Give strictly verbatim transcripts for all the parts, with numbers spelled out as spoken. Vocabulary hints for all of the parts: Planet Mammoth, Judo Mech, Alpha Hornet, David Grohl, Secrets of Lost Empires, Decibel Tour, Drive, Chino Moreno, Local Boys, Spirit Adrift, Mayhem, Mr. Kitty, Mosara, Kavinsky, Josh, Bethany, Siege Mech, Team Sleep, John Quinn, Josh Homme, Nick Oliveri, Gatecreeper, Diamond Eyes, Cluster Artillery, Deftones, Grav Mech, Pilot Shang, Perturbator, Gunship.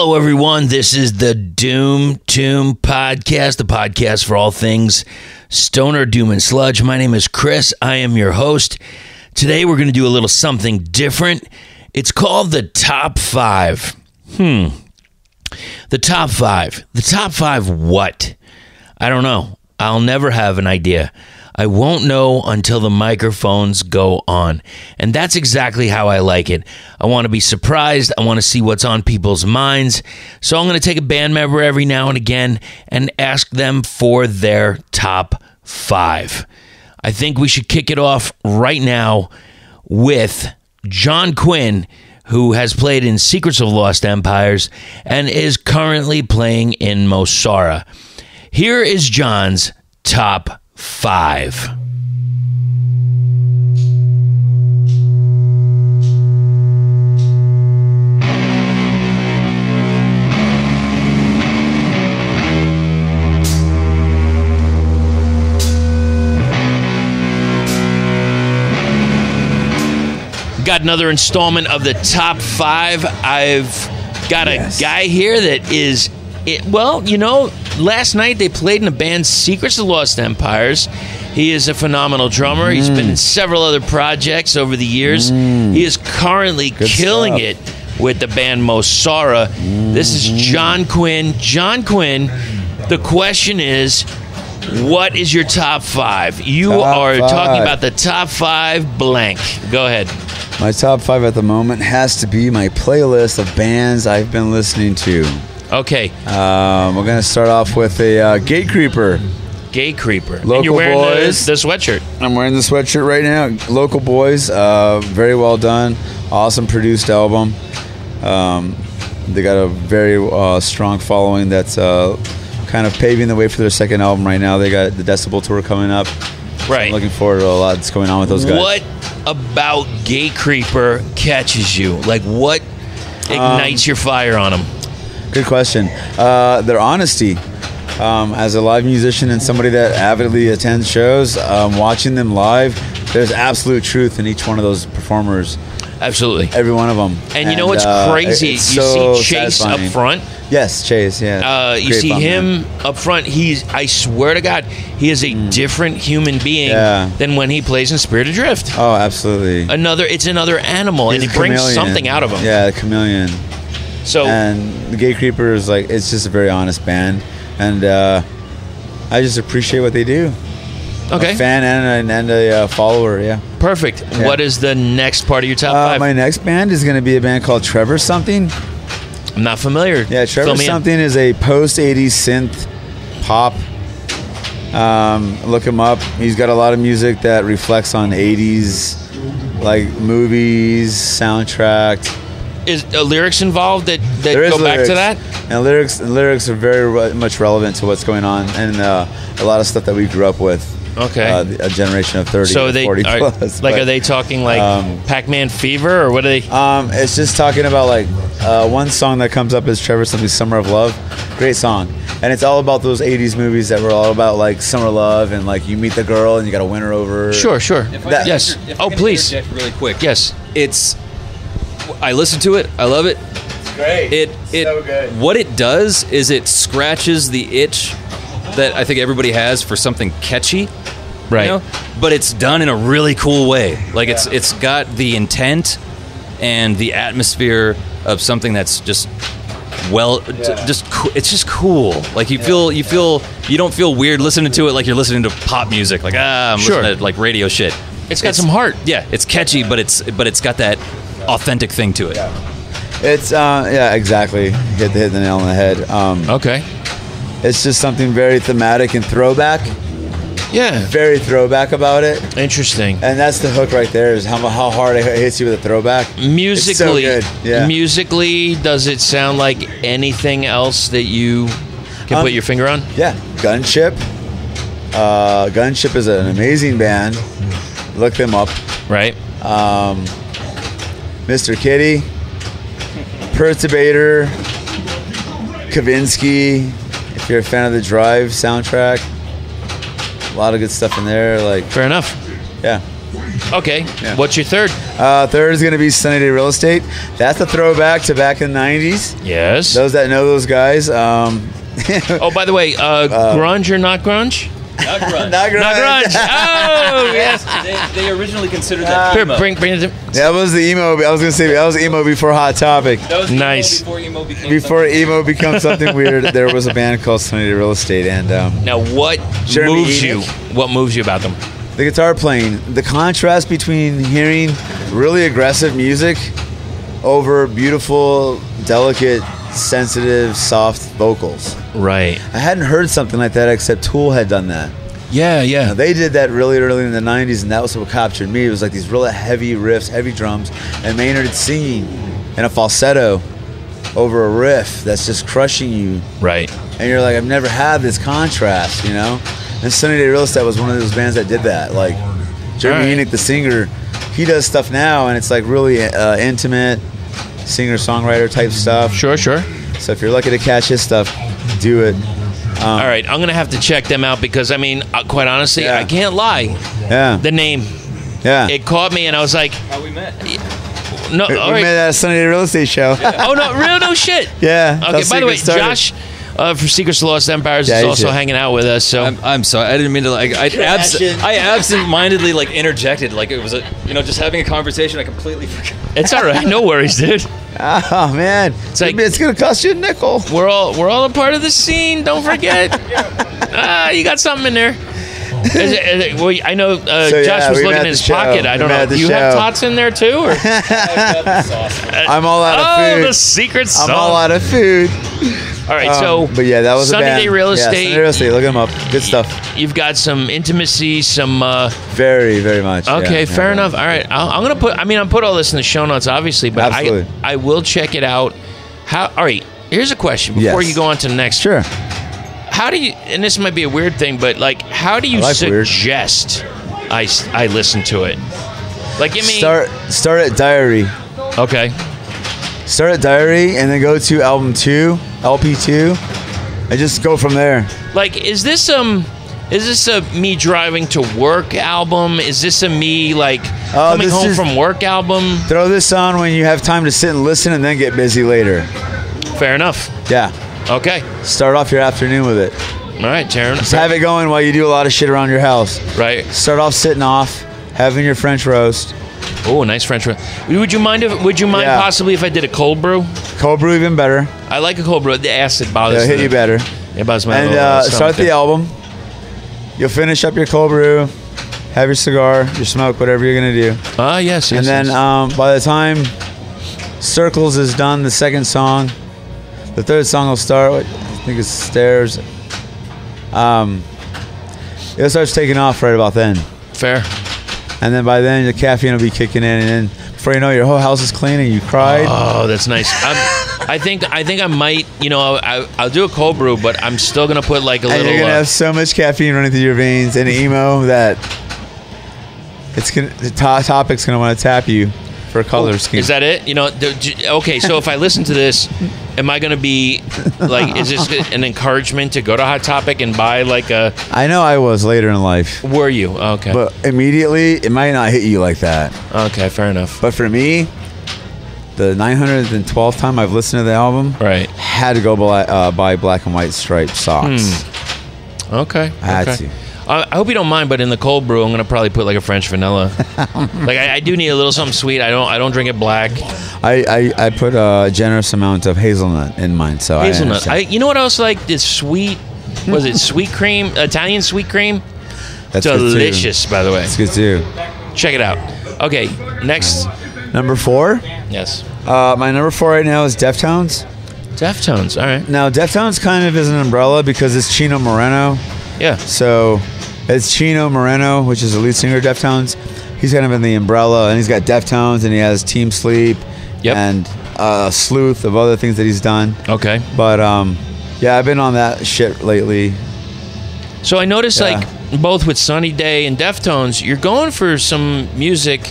Hello, everyone. This is the Doom Tomb podcast, the podcast for all things stoner, doom, and sludge. My name is Chris. I am your host. Today, we're going to do a little something different. It's called the Top Five. Hmm. The Top Five. The Top Five what? I don't know. I'll never have an idea. I won't know until the microphones go on. And that's exactly how I like it. I want to be surprised. I want to see what's on people's minds. So I'm going to take a band member every now and again and ask them for their top five. I think we should kick it off right now with John Quinn, who has played in Secrets of Lost Empires and is currently playing in Mosara. Here is John's top five. Five. Got another installment of the top five. I've got a yes. guy here that is It, well, you know, last night they played in the band Secrets of Lost Empires. He is a phenomenal drummer. Mm. He's been in several other projects over the years. Mm. He is currently Good killing stuff. it with the band Mosara. Mm-hmm. This is John Quinn. John Quinn, the question is, what is your top five? You top are five. talking about the top five blank. Go ahead. My top five at the moment has to be my playlist of bands I've been listening to. Okay. Um, we're going to start off with a uh, Gatecreeper. Gatecreeper. Local and you're wearing Boys. The, the sweatshirt. I'm wearing the sweatshirt right now. Local Boys. Uh, very well done. Awesome produced album. Um, they got a very uh, strong following that's uh, kind of paving the way for their second album right now. They got the Decibel Tour coming up. Right. So I'm looking forward to a lot that's going on with those guys. What about Gatecreeper catches you? Like, what ignites um, your fire on them? Good question. Uh, their honesty. Um, as a live musician and somebody that avidly attends shows, um, watching them live, there's absolute truth in each one of those performers. Absolutely. Every one of them. And, and you know what's uh, crazy? You so see Chase satisfying. up front. Yes, Chase, yeah. Uh, you see bump, him man. up front. He's, I swear to God, he is a mm. different human being yeah. than when he plays in Spirit Adrift. Oh, absolutely. Another, It's another animal, He's and it brings something out of him. Yeah, a chameleon. So, and the Gatecreeper is like, it's just a very honest band. And uh, I just appreciate what they do. Okay. A fan and a, and a uh, follower, yeah. Perfect. Yeah. What is the next part of your top uh, five? My next band is going to be a band called Trevor Something. I'm not familiar. Yeah, Trevor Something in. is a post eighties synth pop. Um, look him up. He's got a lot of music that reflects on eighties, like movies, soundtrack. Is uh, lyrics involved that, that go back to that? And lyrics lyrics are very re- much relevant to what's going on and uh, a lot of stuff that we grew up with. Okay. Uh, a generation of thirty, so they, forty are, plus. Like, but, are they talking like um, Pac-Man Fever or what are they? Um, it's just talking about like uh, one song that comes up is Trevor Something's Summer of Love. Great song. And it's all about those eighties movies that were all about like summer love and like you meet the girl and you got to win her over. Sure, sure. If that, yes. If if oh, please. Really quick. Yes. It's... I listen to it. I love it. It's great. It, it, so good. What it does is it scratches the itch that I think everybody has for something catchy, right? You know? But it's done in a really cool way. Like yeah. it's it's got the intent and the atmosphere of something that's just well, yeah. just it's just cool. Like you yeah. feel you yeah. feel you don't feel weird listening to it like you're listening to pop music. Like ah, I'm sure. listening to like radio shit. It's got it's, some heart. Yeah, it's catchy, but it's but it's got that authentic thing to it. Yeah. It's uh, yeah, exactly. Hit the hit the nail on the head. Um, okay. It's just something very thematic and throwback. Yeah. Very throwback about it. Interesting. And that's the hook right there is how how hard it hits you with a throwback. Musically, it's so good. Yeah. Musically, does it sound like anything else that you can um, put your finger on? Yeah. Gunship. Uh, Gunship is an amazing band. Look them up. Right. Um Mister Kitty, Perturbator, Kavinsky, if you're a fan of the Drive soundtrack, a lot of good stuff in there. Like, fair enough. Yeah. Okay. Yeah. What's your third? Uh, third is going to be Sunny Day Real Estate. That's a throwback to back in the nineties. Yes. Those that know those guys. Um, oh, by the way, uh, uh, grunge or not grunge? Not grunge. Not grunge. Not grunge. Oh, yes. They, they originally considered that uh, emo. Bring, bring it to- that was the emo. I was going to say that was emo before Hot Topic. That was nice. Emo before emo became before something, emo become something weird, there was a band called Sunny Day Real Estate. And um, now, what Jeremy moves Enoch? you? What moves you about them? The guitar playing. The contrast between hearing really aggressive music over beautiful, delicate, sensitive, soft vocals. Right. I hadn't heard something like that except Tool had done that. Yeah, yeah. Now, they did that really early in the nineties, and that was what captured me. It was like these really heavy riffs, heavy drums, and Maynard singing in a falsetto over a riff that's just crushing you. Right. And you're like, I've never had this contrast, you know? And Sunny Day Real Estate was one of those bands that did that. Like, Jeremy Enoch, the singer, he does stuff now, and it's like really uh, intimate, singer-songwriter type stuff. Sure, sure. So if you're lucky to catch his stuff, do it. Um, All right, I'm going to have to check them out because, I mean, uh, quite honestly, yeah. I can't lie. Yeah. The name. Yeah. It caught me, and I was like... How we met. No, we, all we right. met at a Sunny Day Real Estate show. Yeah. Oh, no, real no shit. Yeah. Okay, by the way, started. Josh... Uh, for Secrets of Lost Empires yeah, is also should. hanging out with us. So I'm, I'm sorry, I didn't mean to. Like, I, abs- I absent-mindedly like interjected, like it was a, you know, just having a conversation. I completely forgot. It's all right, no worries, dude. Oh man, it's, like, it's gonna cost you a nickel. We're all we're all a part of the scene. Don't forget. Ah, uh, you got something in there. Is it, is it, well, I know uh, so, Josh yeah, was looking in his show. pocket. I don't know. Do you show. have tots in there too? Or? I'm all out of food. Oh, the secret sauce. I'm all out of food. All right, so um, but yeah, that was Sunny Day Real Estate. Yeah, Sunny Day Real Estate. Look them up. Good stuff. You've got some intimacy, some uh, very, very much. Okay, yeah, fair yeah. enough. All right, I'll, I'm gonna put. I mean, I'm put all this in the show notes, obviously, but Absolutely. I I will check it out. How? All right. Here's a question before yes. you go on to the next. Sure. How do you, and this might be a weird thing, but like, how do you I like suggest I, I listen to it? Like, give me... Start, start at Diary. Okay. Start at Diary and then go to album two, L P two, and just go from there. Like, is this, um, is this a me driving to work album? Is this a me, like, uh, coming home from work album? Throw this on when you have time to sit and listen and then get busy later. Fair enough. Yeah. Okay. Start off your afternoon with it. All right, Taryn. Just have it going while you do a lot of shit around your house. Right. Start off sitting off, having your French roast. Oh, nice French roast. Would you mind if? Would you mind yeah. possibly if I did a cold brew? Cold brew even better. I like a cold brew. The acid bothers. It'll hit you better. It bothers my. And uh, start the album. You'll finish up your cold brew, have your cigar, your smoke, whatever you're gonna do. Ah, uh, yes, yes. And then yes. Um, by the time Circles is done, the second song. The third song will start with, I think it's Stairs. Um, it starts taking off right about then. Fair. And then by then, the caffeine will be kicking in. And then before you know it, your whole house is clean and you cried. Oh, that's nice. I'm, I think I think I might, you know, I, I'll do a cold brew, but I'm still going to put like a and little... And you're going to uh, have so much caffeine running through your veins and emo that it's gonna, the to- topic's going to want to tap you for a color oh, scheme. Is that it? You know, okay, so if I listen to this... Am I going to be, like, is this an encouragement to go to Hot Topic and buy, like, a... I know I was later in life. Were you? Okay. But immediately, it might not hit you like that. Okay, fair enough. But for me, the nine hundred twelfth time I've listened to the album, right, had to go buy, uh, buy Black and White Striped socks. Hmm. Okay. I had okay. to. I hope you don't mind, but in the cold brew, I'm gonna probably put like a French vanilla. Like I, I do need a little something sweet. I don't. I don't drink it black. I, I, I put a generous amount of hazelnut in mine. So hazelnut. I I, you know what else? Like this sweet. Was it sweet cream? Italian sweet cream. That's delicious, by the way. It's good too. Check it out. Okay, next. Number four. Yes. Uh, my number four right now is Deftones. Deftones. All right. Now Deftones kind of is an umbrella because it's Chino Moreno. Yeah. So. It's Chino Moreno, which is the lead singer of Deftones. He's kind of in the umbrella, and he's got Deftones, and he has Team Sleep, yep. and uh, a slew of other things that he's done. Okay. But, um, yeah, I've been on that shit lately. So I noticed, yeah. like, both with Sunny Day and Deftones, you're going for some music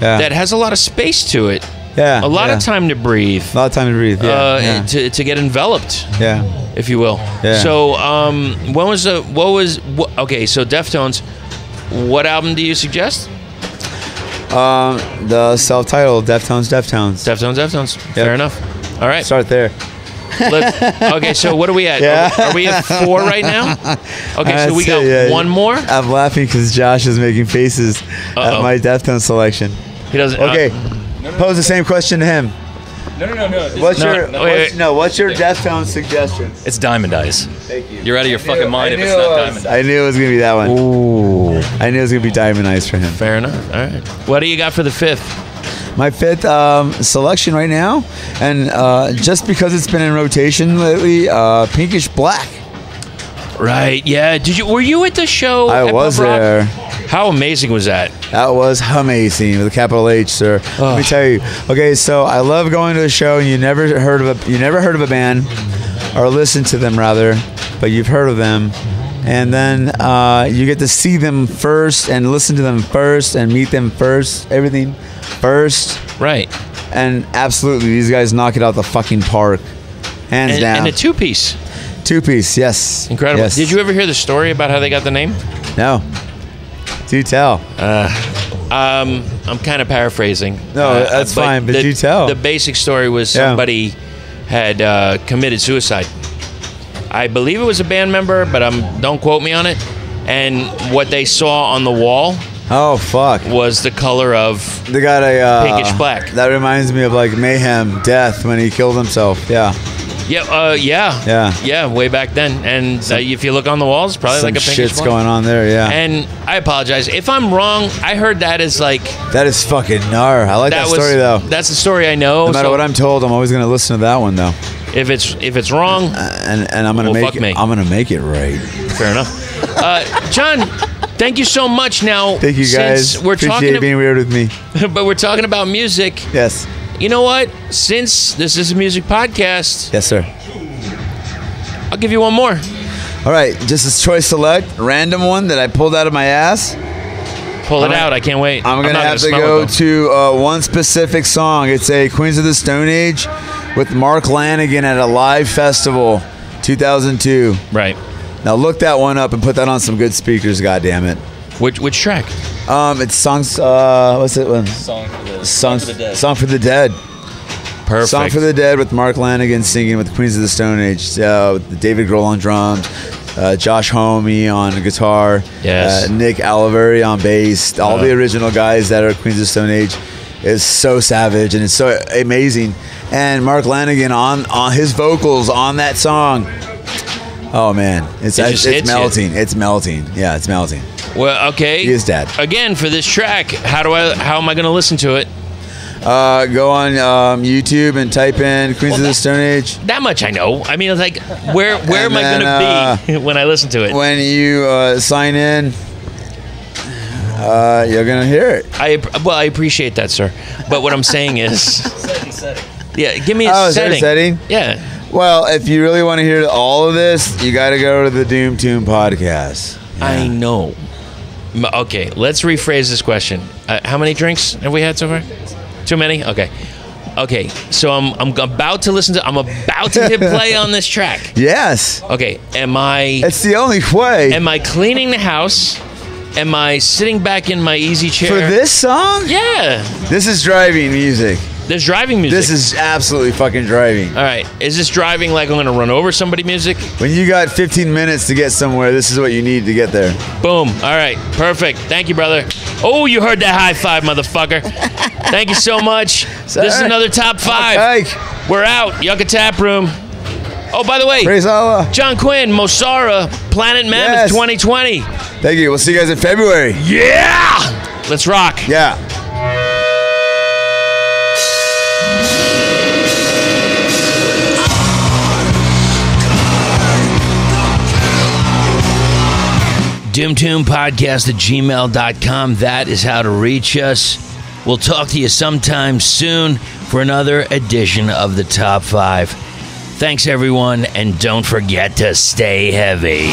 yeah. that has a lot of space to it. Yeah. A lot yeah. of time to breathe. A lot of time to breathe, yeah. Uh, yeah. To, to get enveloped. Yeah. If you will. Yeah. So, um, when was the, what was, wh- okay, so Deftones, what album do you suggest? Um, the self-titled Deftones, Deftones. Deftones, Deftones. Yep. Fair enough. All right. Start there. Let's, okay, so what are we at? Yeah. Are, we, are we at four right now? Okay, I'd so we got yeah, one more? I'm laughing because Josh is making faces Uh-oh. at my Deftones selection. He doesn't. Okay, uh, no, no, pose no, the same question to him. No, no, no, no. What's no, your no, wait, what's, no? What's your Deftones suggestion? It's Diamond Eyes. Thank you. You're out of your I fucking knew, mind if it's not Diamond Eyes. I knew it was gonna be that one. Ooh. I knew it was gonna be Diamond Eyes for him. Fair enough. All right. What do you got for the fifth? My fifth um, selection right now, and uh, just because it's been in rotation lately, uh, Pinkish Black. Right. Yeah. Did you? Were you at the show? I at was there. How amazing was that? That was amazing with a capital H, sir. Ugh. Let me tell you. Okay, so I love going to a show, and you never heard of a you never heard of a band, or listened to them rather, but you've heard of them, and then uh, you get to see them first, and listen to them first, and meet them first, everything first. Right. And absolutely, these guys knock it out the fucking park, hands and, down. And a two-piece. Two-piece, yes. Incredible. Yes. Did you ever hear the story about how they got the name? No. Do tell. Uh, um, I'm kind of paraphrasing. No, uh, that's but fine, but the, do tell. The basic story was somebody yeah. had uh, committed suicide. I believe it was a band member, but I'm, don't quote me on it. And what they saw on the wall oh, fuck. was the color of they got a, uh, pinkish black. That reminds me of like Mayhem, Death, when he killed himself. Yeah. Yeah, uh, yeah, yeah, yeah. Way back then, and some, uh, if you look on the walls, probably like a pinkish shit's one. going on there. Yeah. And I apologize if I'm wrong. I heard that as like that is fucking gnar. I like that, that was, story though. That's the story I know. No matter so, what I'm told, I'm always gonna listen to that one though. If it's if it's wrong, uh, and and I'm gonna well, make it, I'm gonna make it right. Fair enough, uh, John. Thank you so much. Now, thank you guys. Since we're Appreciate talking to, being weird with me, but we're talking about music. Yes. You know what? Since this is a music podcast... Yes, sir. I'll give you one more. All right. Just this choice select. Random one that I pulled out of my ass. Pull I'm it out. Gonna, I can't wait. I'm going to have to go it, to uh, one specific song. It's a Queens of the Stone Age with Mark Lanegan at a live festival, two thousand two. Right. Now look that one up and put that on some good speakers, goddammit. Which which track? Um, it's songs. Uh, what's it? One? Song for the Song, Song for the Dead. Song for the Dead. Perfect. Song for the Dead with Mark Lanegan singing with Queens of the Stone Age. Uh, with David Grohl on drums, uh, Josh Homme on guitar, yes. uh, Nick Oliveri on bass. All uh, the original guys that are Queens of the Stone Age. It's so savage and it's so amazing. And Mark Lanegan on on his vocals on that song. Oh man, it's it it's, it's melting. You. It's melting. Yeah, it's melting. Well, okay. He is dead. Again, for this track, how do I? How am I going to listen to it? Uh, go on um, YouTube and type in Queens well, that, of the Stone Age. That much I know. I mean, it's like, where where and am then, I going to uh, be when I listen to it? When you uh, sign in, uh, you're going to hear it. I well, I appreciate that, sir. But what I'm saying is, setting, setting. Yeah, give me a oh, setting. Is there a setting? Yeah. Well, if you really want to hear all of this, you got to go to the Doom Tomb podcast. Yeah. I know. Okay, let's rephrase this question. Uh, how many drinks have we had so far? Too many? Okay. Okay, so I'm I'm about to listen to... I'm about to hit play on this track. Yes. Okay, am I... It's the only way. Am I cleaning the house? Am I sitting back in my easy chair? For this song? Yeah. This is driving music. There's driving music. This is absolutely fucking driving. All right. Is this driving like I'm going to run over somebody music? When you got fifteen minutes to get somewhere, this is what you need to get there. Boom. All right. Perfect. Thank you, brother. Oh, you heard that high five, motherfucker. Thank you so much. This right. is another top five. Oh, we're out. Yucca Tap Room. Oh, by the way. Praise Allah. John Quinn, Mosara, Planet Mammoth yes. twenty twenty. Thank you. We'll see you guys in February. Yeah. Let's rock. Yeah. doom tomb podcast at gmail dot com. That is how to reach us. We'll talk to you sometime soon for another edition of the Top five. Thanks, everyone, and don't forget to stay heavy.